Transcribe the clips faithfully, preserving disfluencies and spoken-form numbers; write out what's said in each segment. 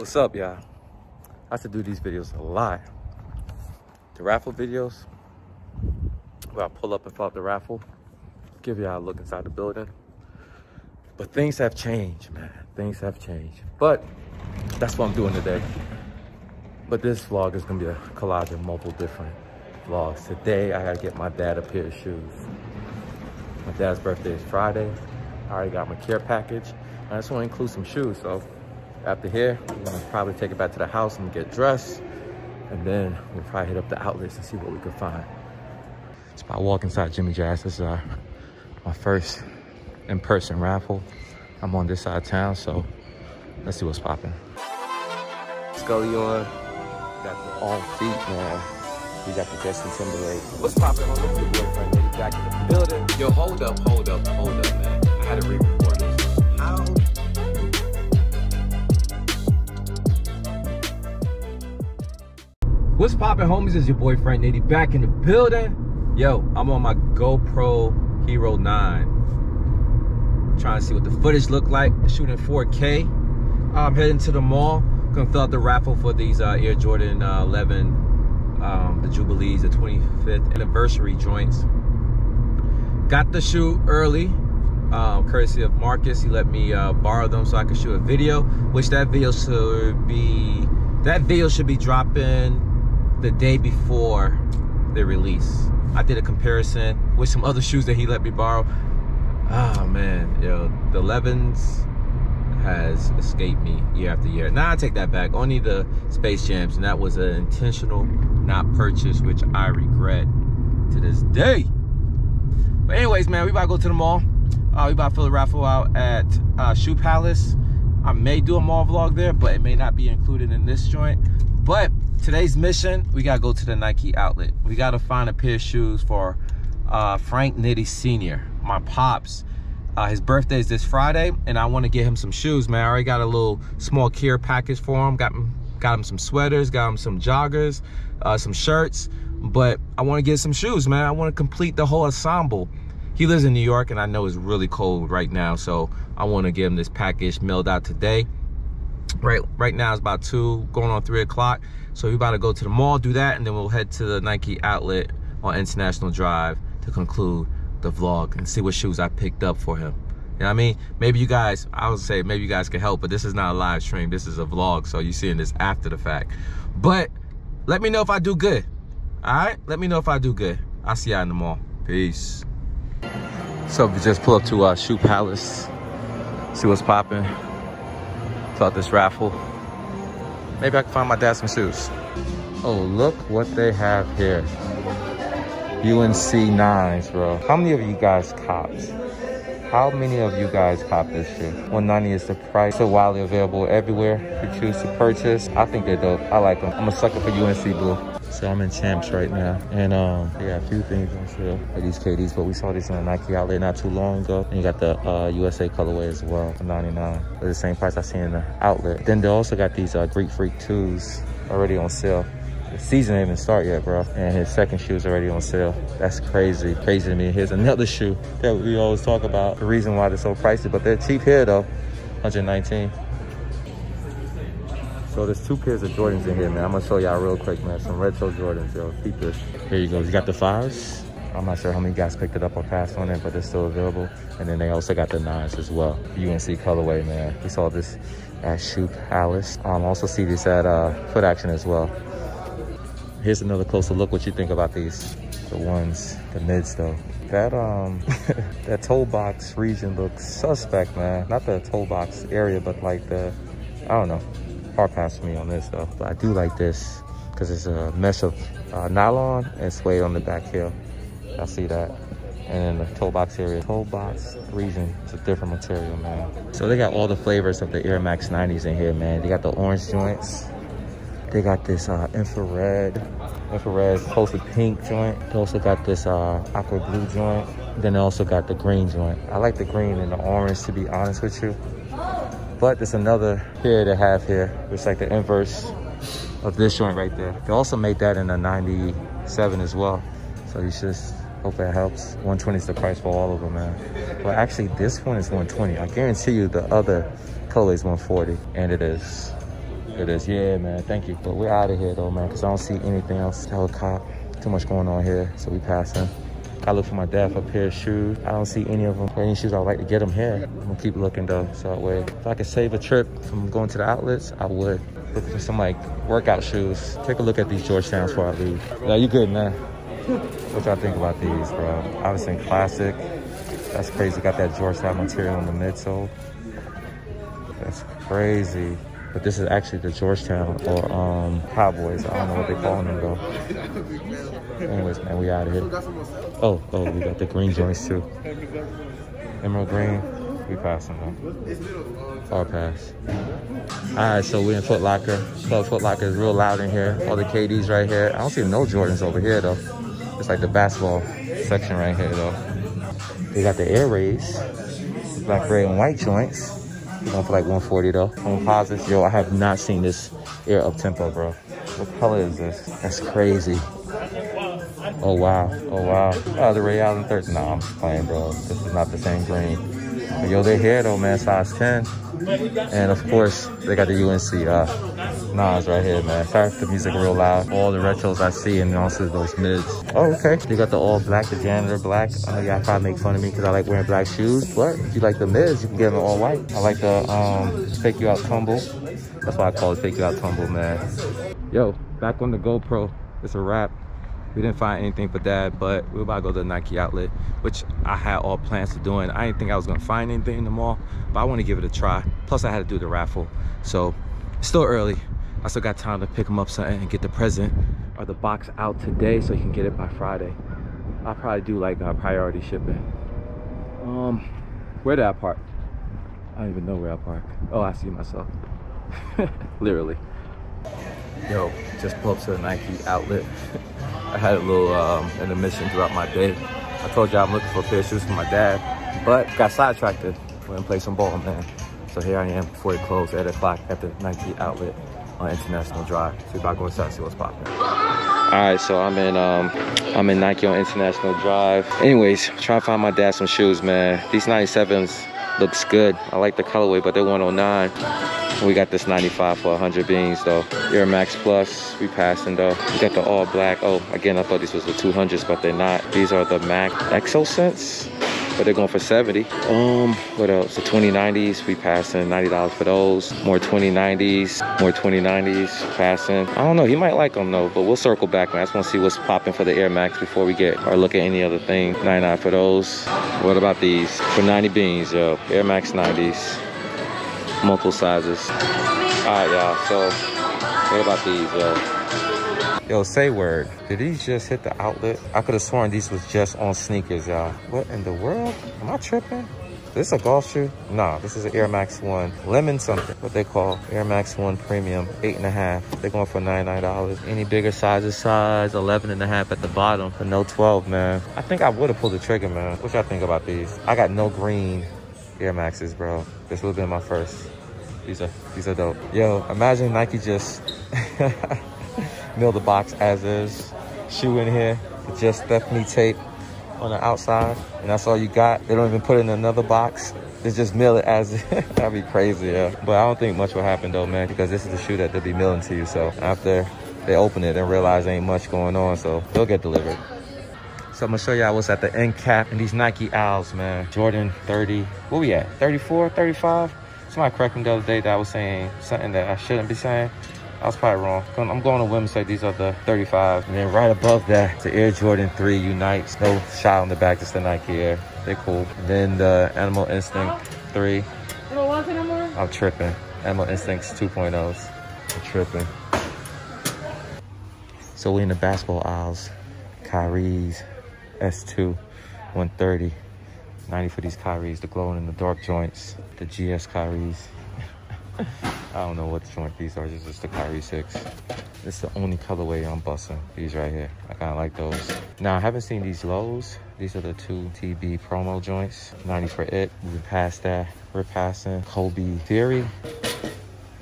What's up, y'all? I used to do these videos a lot. The raffle videos, where I pull up and fill out the raffle, give y'all a look inside the building. But things have changed, man. Things have changed. But that's what I'm doing today. But this vlog is gonna be a collage of multiple different vlogs. Today, I gotta get my dad a pair of shoes. My dad's birthday is Friday. I already got my care package. I just wanna include some shoes, so after here, I'm gonna probably take it back to the house and get dressed. And then we'll probably hit up the outlets and see what we can find. It's about walk inside Jimmy Jazz. This is our, my first in-person raffle. I'm on this side of town, so let's see what's popping. Scully on, got the all feet, man. We got the Justin Timberlake. What's popping on with your boy Frank Nitty back in the building? Yo, hold up, hold up, hold up, man. I had to re-record this. How? What's poppin', homies? It's your boy Frank Nitty back in the building. Yo, I'm on my GoPro Hero nine. Trying to see what the footage look like. Shooting four K. I'm heading to the mall. Gonna fill out the raffle for these uh, Air Jordan uh, eleven, um, the Jubilees, the twenty-fifth anniversary joints. Got the shoe early, um, courtesy of Marcus. He let me uh, borrow them so I could shoot a video. Which that video should be that video should be dropping the day before the release. I did a comparison with some other shoes that he let me borrow. Oh man, yo, the elevens has escaped me year after year. Now I take that back, only the Space Jams, and that was an intentional not purchase, which I regret to this day. But anyways, man, we about to go to the mall. Uh, we about to fill the raffle out at uh, Shoe Palace. I may do a mall vlog there, but it may not be included in this joint. But today's mission, we gotta go to the Nike outlet. We gotta find a pair of shoes for uh, Frank Nitty Senior, my pops. Uh, his birthday is this Friday, and I wanna get him some shoes, man. I already got a little small care package for him. Got him, got him some sweaters, got him some joggers, uh, some shirts, but I wanna get some shoes, man. I wanna complete the whole ensemble. He lives in New York, and I know it's really cold right now, so I wanna get him this package mailed out today. Right, right now it's about two, going on three o'clock. So we about to go to the mall, do that, and then we'll head to the Nike outlet on International Drive to conclude the vlog and see what shoes I picked up for him. You know what I mean? Maybe you guys, I would say maybe you guys can help, but this is not a live stream. This is a vlog, so you're seeing this after the fact. But let me know if I do good. All right? Let me know if I do good. I'll see y'all in the mall. Peace. So we just pull up to uh, Shoe Palace, see what's popping. About this raffle. Maybe I can find my dad some shoes. Oh, look what they have here. U N C nines, bro. How many of you guys copped? How many of you guys copped this shoe? one ninety is the price. They're widely available everywhere if you choose to purchase. I think they're dope. I like them. I'm a sucker for U N C blue. So I'm in Champs right now, and um, they got a few things on sale. These K Ds, but we saw these in the Nike outlet not too long ago. And you got the uh, U S A colorway as well for ninety-nine. They're the same price I see in the outlet. Then they also got these uh, Greek Freak twos already on sale. The season didn't even start yet, bro. And his second shoe is already on sale. That's crazy, crazy to me. Here's another shoe that we always talk about. The reason why they're so pricey, but they're cheap here though, one nineteen. So there's two pairs of Jordans in here, man. I'm gonna show y'all real quick, man. Some retro Jordans, yo. Keep this. Here you go. You got the fives. I'm not sure how many guys picked it up or passed on it, but they're still available. And then they also got the nines as well. U N C colorway, man. We saw this at Shoe Palace. Um, also see this at uh, Foot Action as well. Here's another closer look. What you think about these? The ones, the mids though. That um, that toe box region looks suspect, man. Not the toe box area, but like the, I don't know. Hard pass for me on this though, but I do like this because it's a mesh of uh, nylon and suede on the back heel. I see that, and then the toe box area, toe box region, it's a different material, man. So they got all the flavors of the Air Max nineties in here, man. They got the orange joints. They got this uh, infrared, infrared close to pink joint. They also got this uh, aqua blue joint. Then they also got the green joint. I like the green and the orange, to be honest with you. But there's another pair they have here. It's like the inverse of this joint right there. They also made that in a ninety-seven as well. So you just hope that helps. one twenty is the price for all of them, man. Well, actually, this one is one twenty. I guarantee you the other color is one forty, and it is. It is. Yeah, man. Thank you. But we're out of here, though, man, because I don't see anything else. Tell a cop. Too much going on here, so we passing. I look for my dad for a pair of shoes. I don't see any of them. Any shoes I would like to get them here. I'm gonna keep looking though, so that way. If I could save a trip from going to the outlets, I would. Looking for some like workout shoes. Take a look at these Georgetowns before I leave. Yeah, you good, man? What y'all think about these, bro? Obviously classic. That's crazy. Got that Georgetown material on the midsole. That's crazy. But this is actually the Georgetown or um, Cowboys. I don't know what they calling them though. Anyways, man, we out of here. Oh, oh, we got the green joints too. Emerald green. We passing though. All pass. All right, so we're in Foot Locker. Club Foot Locker is real loud in here. All the K Ds right here. I don't see no Jordans over here though. It's like the basketball section right here though. They got the Air Rays, the black, red, and white joints. We're going for like one forty though. Home posits. Yo, I have not seen this Air up tempo, bro. What color is this? That's crazy. Oh wow. Oh wow. Oh, the Ray Allen thirteen. Nah, I'm just playing, bro. This is not the same green. But yo, they're here though, man. Size ten. And of course, they got the U N C uh, Nas right here, man. Sorry if the music real loud. All the retros I see and also those mids. Oh, okay. You got the all black, the janitor black. I know y'all probably make fun of me because I like wearing black shoes, but if you like the mids, you can get them all white. I like the um, fake you out tumble. That's why I call it fake you out tumble, man. Yo, back on the GoPro. It's a wrap. We didn't find anything for dad, but we were about to go to the Nike outlet, which I had all plans to do, and I didn't think I was gonna find anything in the mall, but I want to give it a try. Plus I had to do the raffle, so it's still early. I still got time to pick him up something and get the present or the box out today so he can get it by Friday. I'll probably do like uh, priority shipping. Um, where did I park? I don't even know where I park. Oh, I see myself. Literally. Yo, just pulled up to the Nike outlet. I had a little um, intermission throughout my day. I told y'all I'm looking for a pair of shoes for my dad, but got sidetracked. Went and played some ball, man. So here I am before it closed at eight o'clock at the Nike outlet on International Drive. So if I go inside and see what's popping. All right, so I'm in um, I'm in Nike on International Drive. Anyways, trying to find my dad some shoes, man. These ninety-sevens looks good. I like the colorway, but they're one oh nine. We got this ninety-five for one hundred beans though. Air Max Plus, we passing though. We got the all black. Oh, again, I thought these was the two hundreds, but they're not. These are the Mac Exosense, but they're going for seventy. Um, what else? The twenty nineties, we passing, ninety dollars for those. More twenty nineties, more twenty nineties, passing. I don't know, he might like them though, but we'll circle back, man. I just wanna see what's popping for the Air Max before we get, or look at any other thing. ninety-nine for those. What about these? For ninety beans, yo, Air Max nineties. Multiple sizes. All right, y'all, so what about these, yo? Yo, say word. Did these just hit the outlet? I could have sworn these was just on sneakers, y'all. What in the world? Am I tripping? Is this a golf shoe? Nah, this is an Air Max One. Lemon something, what they call Air Max One Premium, eight and a half. They're going for ninety-nine dollars. Any bigger sizes, size eleven and a half at the bottom, but no twelve, man. I think I would have pulled the trigger, man. What y'all think about these? I got no green Air Maxes, bro. This would have been my first. These are these are dope. Yo, imagine Nike just milled the box as is. Shoe in here, the Just Theft Me tape on the outside, and that's all you got. They don't even put it in another box. They just mill it as is. That'd be crazy, yeah. But I don't think much will happen though, man, because this is the shoe that they'll be milling to you. So after they open it and realize there ain't much going on, so they'll get delivered. So I'm gonna show y'all what's at the end cap in these Nike owls, man. Jordan thirty, where we at? thirty-four, thirty-five? Somebody corrected me the other day that I was saying something that I shouldn't be saying. I was probably wrong. I'm going to women say these are the thirty-five. And then right above that, the Air Jordan three Unites. No shot on the back, just the Nike Air. They're cool. And then the Animal Instinct three. You don't want it no more? I'm tripping. Animal Instinct's two point ohs. I'm tripping. So we in the basketball aisles. Kyrie's. S two, one thirty, ninety for these Kyries, the glowing in the dark joints, the G S Kyries. I don't know what joint these are, it's just the Kyrie six. This is the only colorway I'm busting, these right here. I kinda like those. Now, I haven't seen these lows. These are the two T B promo joints, ninety for it. Moving past that, we're passing Kobe Theory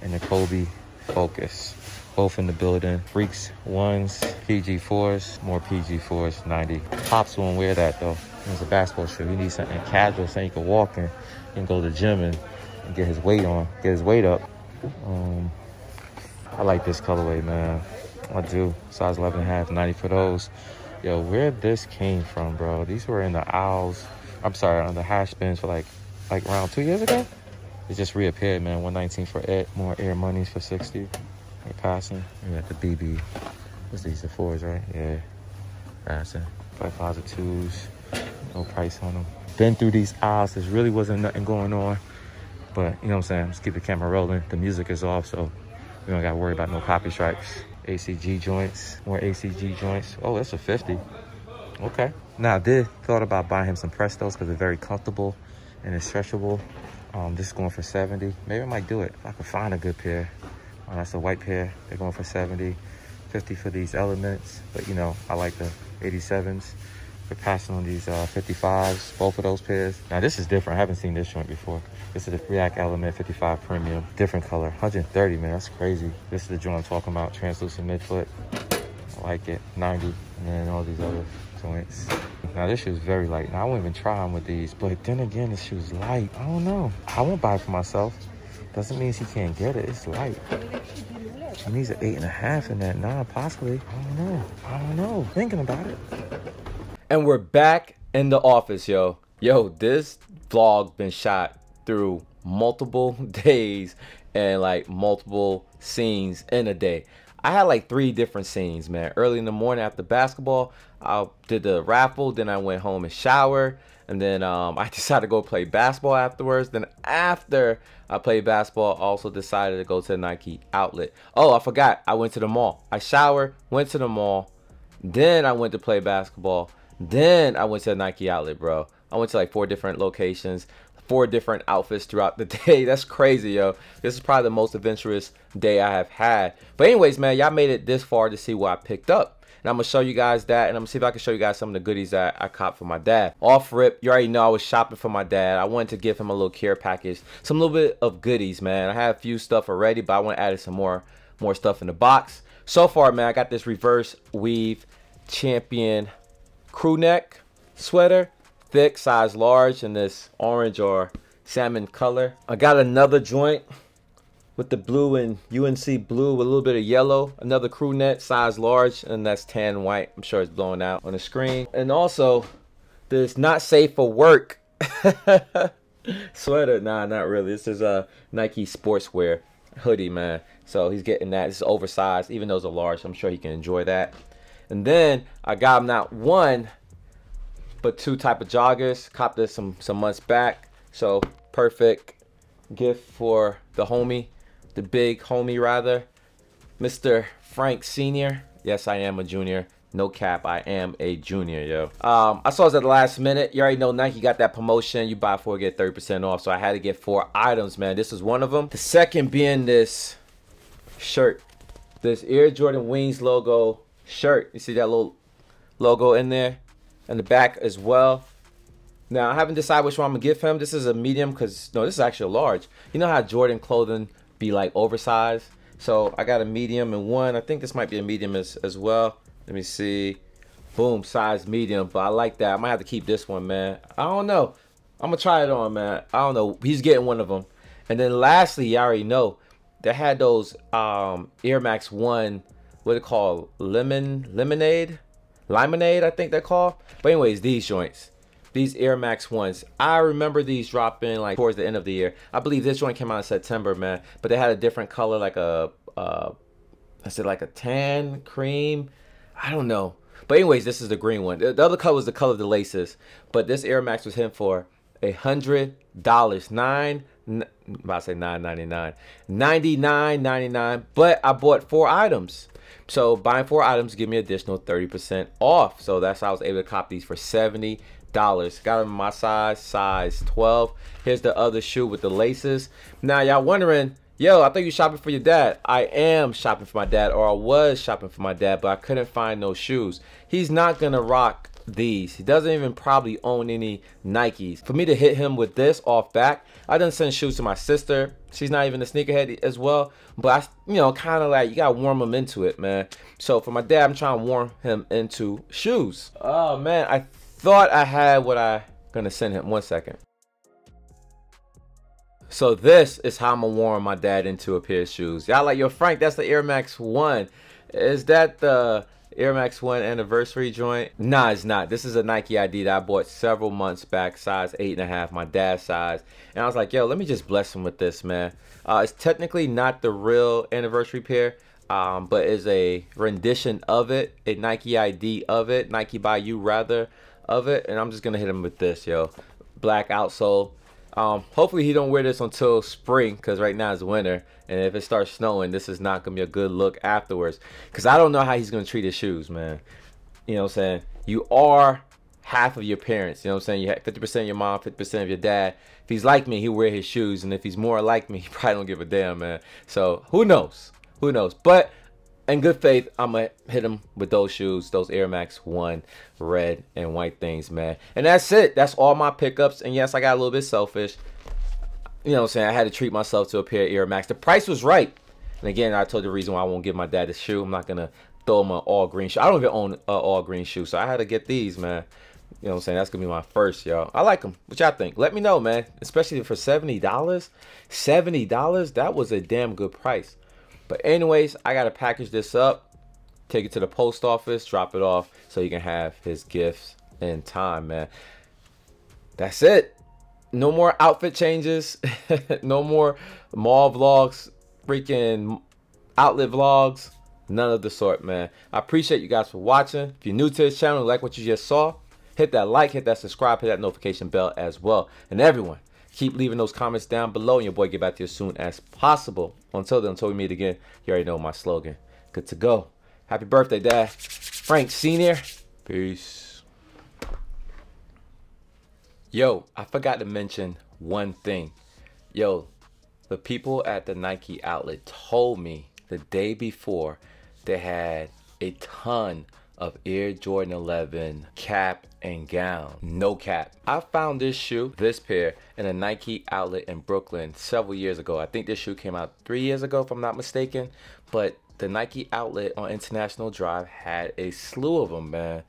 and the Kobe Focus. Both in the building. Freaks ones, P G fours, more P G fours, ninety. Pops won't wear that though. It's a basketball shoe. You need something casual, something you can walk in. You can go to the gym and, and get his weight on, get his weight up. Um, I like this colorway, man. I do. Size eleven and a half, ninety for those. Yo, where this came from, bro? These were in the aisles. I'm sorry, on the hash bins for like, like around two years ago. It just reappeared, man. one nineteen for eight, more air monies for sixty. We're passing. We got the B B. What's these? The fours, right? Yeah. Passing. Five positive twos. No price on them. Been through these aisles. There really wasn't nothing going on. But you know what I'm saying? Just keep the camera rolling. The music is off, so we don't got to worry about no copy strikes. A C G joints. More A C G joints. Oh, that's a fifty. Okay. Now, I did thought about buying him some Prestos because they're very comfortable and it's stretchable. Um, this is going for seventy. Maybe I might do it if I can find a good pair. Oh, that's a white pair. They're going for seventy. fifty for these elements. But, you know, I like the eighty-sevens. We're passing on these uh, fifty-fives, both of those pairs. Now, this is different. I haven't seen this joint before. This is the React Element fifty-five Premium. Different color. one hundred thirty, man. That's crazy. This is the joint I'm talking about. Translucent midfoot. I like it. ninety. And then all these other joints. Now, this shoe's very light. Now, I won't even try them with these. But then again, this shoe's light. I don't know. I won't buy it for myself. Doesn't mean he can't get it. It's light. And these are eight and a half in that nine, possibly. I don't know. I don't know. Thinking about it. And we're back in the office, yo. Yo, this vlog been shot through multiple days and like multiple scenes in a day. I had like three different scenes, man. Early in the morning after basketball, I did the raffle. Then I went home and showered. And then um, I decided to go play basketball afterwards. Then after I played basketball, I also decided to go to the Nike outlet. Oh, I forgot. I went to the mall. I showered, went to the mall. Then I went to play basketball. Then I went to the Nike outlet, bro. I went to like four different locations, four different outfits throughout the day. That's crazy, yo. This is probably the most adventurous day I have had. But anyways, man, y'all made it this far to see what I picked up. And I'm going to show you guys that. And I'm going to see if I can show you guys some of the goodies that I copped for my dad. Off rip, you already know I was shopping for my dad. I wanted to give him a little care package. Some little bit of goodies, man. I had a few stuff already, but I want to add some more, more stuff in the box. So far, man, I got this reverse weave Champion crew neck sweater, thick, size large, in this orange or salmon color. I got another joint with the blue and U N C blue with a little bit of yellow, another crew neck, size large, and that's tan white. I'm sure it's blowing out on the screen. And also this not safe for work sweater. Nah, not really. This is a Nike Sportswear hoodie, man, so he's getting that. It's oversized, even though it's a large. I'm sure he can enjoy that. And then I got him not one, but two type of joggers. Copped this some, some months back. So perfect gift for the homie, the big homie rather, Mister Frank Senior. Yes, I am a junior. No cap, I am a junior, yo. Um, I saw this at the last minute. You already know Nike got that promotion. You buy four, get thirty percent off. So I had to get four items, man. This is one of them. The second being this shirt. This Air Jordan Wings logo shirt. You see that little logo in there and the back as well. Now I haven't decided which one I'm gonna give him. This is a medium, because no, this is actually a large. You know how Jordan clothing be like oversized, so I got a medium and one. I think this might be a medium as, as well. Let me see. Boom, size medium. But I like that. I might have to keep this one, man. I don't know. I'm gonna try it on, man. I don't know. He's getting one of them. And then lastly, you already know they had those um Air Max one, what it called, lemon lemonade limonade I think they're called. But anyways, these joints, these Air Max ones, I remember these dropping like towards the end of the year. I believe this joint came out in September, man, but they had a different color, like a uh I said like a tan cream, I don't know. But anyways, this is the green one. The other color was the color of the laces, but this Air Max was him for a hundred dollars, nine I'm about to say nine ninety-nine, ninety-nine ninety-nine. But I bought four items. So buying four items give me additional thirty percent off. So that's how I was able to cop these for seventy dollars. Got them in my size, size twelve. Here's the other shoe with the laces. Now y'all wondering, yo, I thought you shopping for your dad. I am shopping for my dad, or I was shopping for my dad, but I couldn't find no shoes. He's not gonna rock these. He doesn't even probably own any Nikes. For me to hit him with this off back, I done sent shoes to my sister. She's not even a sneakerhead as well, but I, you know, kind of like, you gotta warm him into it, man. So for my dad, I'm trying to warm him into shoes. Oh man, I thought I had what I gonna send him. One second. So this is how I'm gonna warm my dad into a pair of shoes. Y'all like, yo, Frank, that's the Air Max one. Is that the Air Max one anniversary joint? Nah, it's not. This is a Nike I D that I bought several months back, size eight and a half, my dad's size. And I was like, yo, let me just bless him with this, man. Uh, it's technically not the real anniversary pair, um, but it's a rendition of it, a Nike I D of it, Nike by you rather of it. And I'm just gonna hit him with this, yo. Black outsole. Um, hopefully he don't wear this until spring, because right now it's winter, and if it starts snowing, this is not going to be a good look afterwards, because I don't know how he's going to treat his shoes, man. You know what I'm saying? You are half of your parents, you know what I'm saying? You have fifty percent of your mom, fifty percent of your dad. If he's like me, he'll wear his shoes, and if he's more like me, he probably don't give a damn, man. So who knows? Who knows? But in good faith, I'm going to hit him with those shoes, those Air Max one red and white things, man. And that's it. That's all my pickups. And yes, I got a little bit selfish. You know what I'm saying? I had to treat myself to a pair of Air Max. The price was right. And again, I told you the reason why I won't give my dad a shoe. I'm not going to throw him an all-green shoe. I don't even own an all-green shoe, so I had to get these, man. You know what I'm saying? That's going to be my first, y'all. I like them. What y'all think? Let me know, man. Especially for seventy dollars. seventy dollars? That was a damn good price. But anyways, I got to package this up, take it to the post office, drop it off so you can have his gifts in time, man. That's it. No more outfit changes. No more mall vlogs, freaking outlet vlogs, none of the sort, man. I appreciate you guys for watching. If you're new to this channel, like what you just saw, hit that like, hit that subscribe, hit that notification bell as well. And everyone, keep leaving those comments down below, and your boy get back to you as soon as possible. Until then, until we meet again, you already know my slogan. Good to go. Happy birthday, Dad. Frank Senior. Peace. Yo, I forgot to mention one thing. Yo, the people at the Nike outlet told me the day before they had a ton of Air Jordan eleven cap and gown. No cap. I found this shoe, this pair, in a Nike outlet in Brooklyn several years ago. I think this shoe came out three years ago, if I'm not mistaken. But the Nike outlet on International Drive had a slew of them, man.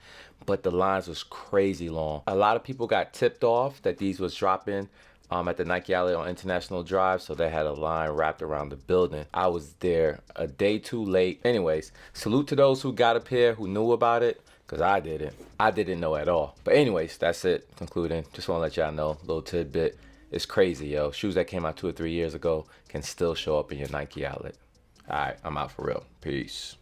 But the lines was crazy long. A lot of people got tipped off that these was dropping um, at the Nike outlet on International Drive, so they had a line wrapped around the building. I was there a day too late. Anyways, salute to those who got a pair, who knew about it. Because I didn't. I didn't know at all. But anyways, that's it. Concluding. Just want to let y'all know. Little tidbit. It's crazy, yo. Shoes that came out two or three years ago can still show up in your Nike outlet. All right. I'm out for real. Peace.